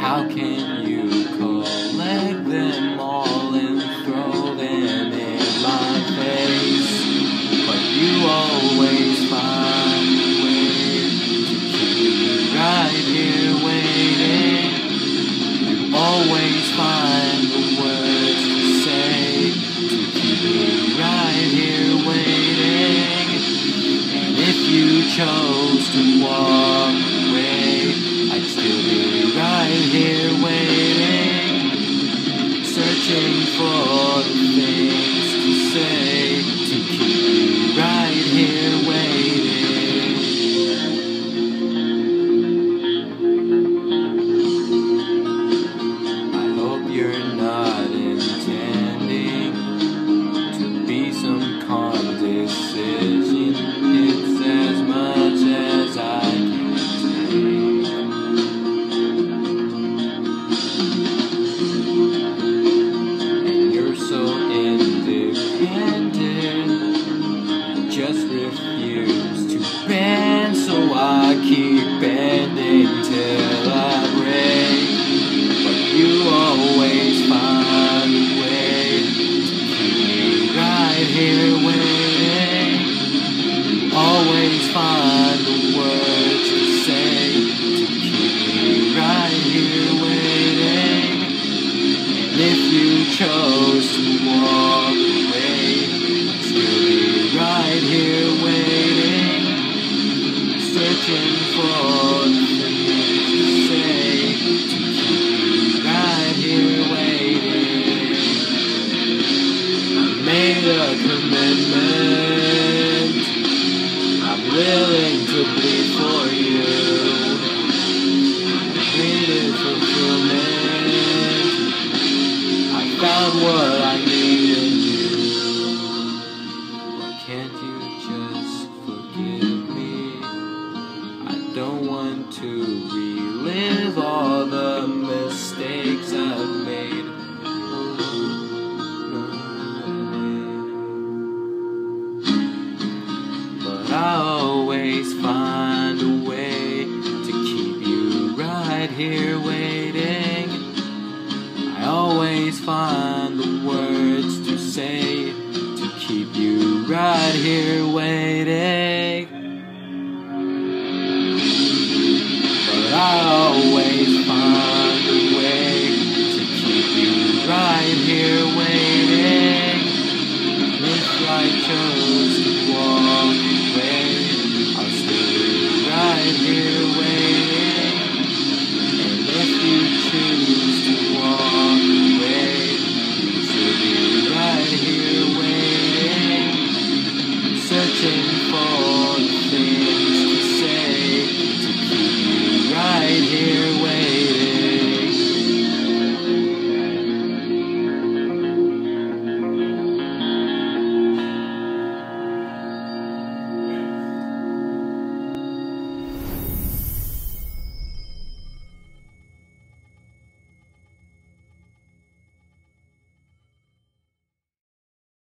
How can you collect them all and throw them in my face? But you always find a way to keep me right here waiting. You always find the words to say to keep me right here waiting. And if you chose to walk away, I'd still be here waiting, searching for the things to say to keep you right here waiting. I hope you're not intending to be some condescension. It's as much as I can take. Just refuse to bend, so I keep bending till I break. But you always find a way to keep me right here waiting. You always find the words to say to keep me right here waiting. And if you chose to walk away, right here waiting, searching for the things to say to keep me right here waiting. I made a commitment, I'm willing to bleed for you. I needed fulfillment, I found what I needed. Can't you just forgive me? I don't want to relive all the mistakes I've made. But I always find a way to keep you right here waiting. I always find the words to say to keep you right here waiting. But I always find a way to keep you right here waiting. And if I chose to walk away, I'll still be right here waiting. And if you choose to walk away, you'll still be right here waiting. Searching for